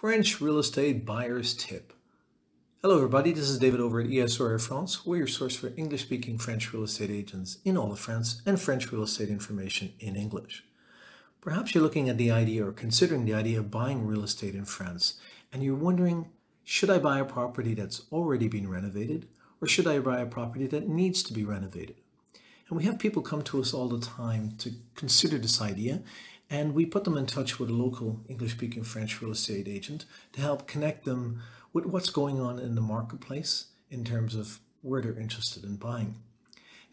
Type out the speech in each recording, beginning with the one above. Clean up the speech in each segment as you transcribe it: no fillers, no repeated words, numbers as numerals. French Real Estate Buyer's Tip. Hello everybody, this is David over at ESREA France. We're your source for English-speaking French real estate agents in all of France and French real estate information in English. Perhaps you're looking at the idea or considering the idea of buying real estate in France and you're wondering, should I buy a property that's already been renovated or should I buy a property that needs to be renovated? And we have people come to us all the time to consider this idea, and we put them in touch with a local English-speaking French real estate agent to help connect them with what's going on in the marketplace in terms of where they're interested in buying.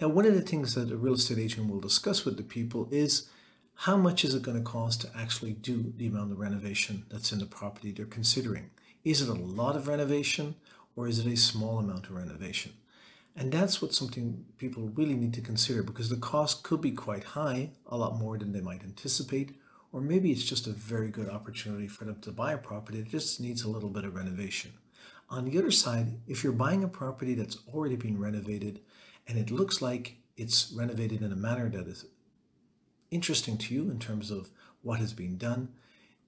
Now, one of the things that a real estate agent will discuss with the people is how much is it going to cost to actually do the amount of renovation that's in the property they're considering. Is it a lot of renovation or is it a small amount of renovation? And that's what something people really need to consider, because the cost could be quite high, a lot more than they might anticipate, or maybe it's just a very good opportunity for them to buy a property that just needs a little bit of renovation. On the other side, if you're buying a property that's already been renovated and it looks like it's renovated in a manner that is interesting to you in terms of what has been done,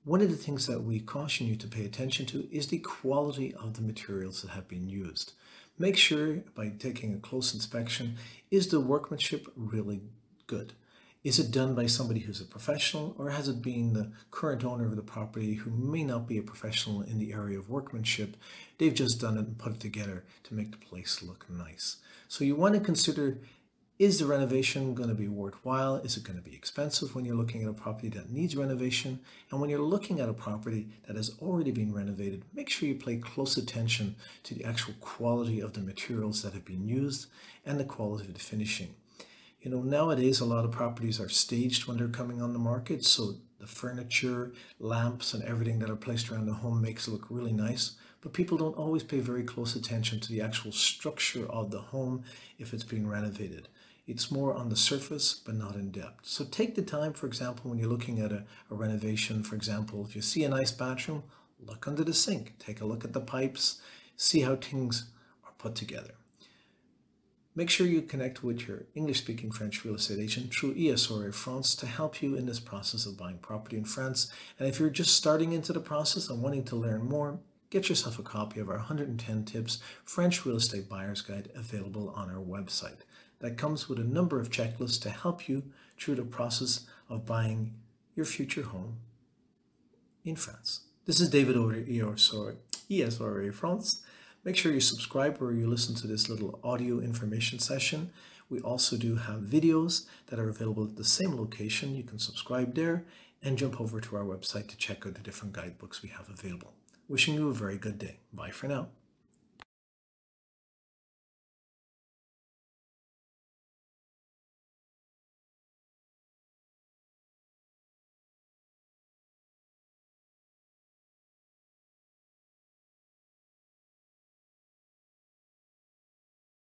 one of the things that we caution you to pay attention to is the quality of the materials that have been used. Make sure by taking a close inspection, is the workmanship really good? Is it done by somebody who's a professional, or has it been the current owner of the property who may not be a professional in the area of workmanship? They've just done it and put it together to make the place look nice. So you want to consider, is the renovation going to be worthwhile? Is it going to be expensive when you're looking at a property that needs renovation? And when you're looking at a property that has already been renovated, make sure you pay close attention to the actual quality of the materials that have been used and the quality of the finishing. You know, nowadays a lot of properties are staged when they're coming on the market, so the furniture, lamps, and everything that are placed around the home makes it look really nice. But people don't always pay very close attention to the actual structure of the home if it's being renovated. It's more on the surface, but not in depth. So take the time, for example, when you're looking at a renovation, for example, if you see a nice bathroom, look under the sink, take a look at the pipes, see how things are put together. Make sure you connect with your English-speaking French real estate agent through ESREA France to help you in this process of buying property in France. And if you're just starting into the process and wanting to learn more, get yourself a copy of our 110 Tips French Real Estate Buyer's Guide available on our website. That comes with a number of checklists to help you through the process of buying your future home in France. This is David over at ESREA France. Make sure you subscribe or you listen to this little audio information session. We also do have videos that are available at the same location. You can subscribe there and jump over to our website to check out the different guidebooks we have available. Wishing you a very good day. Bye for now.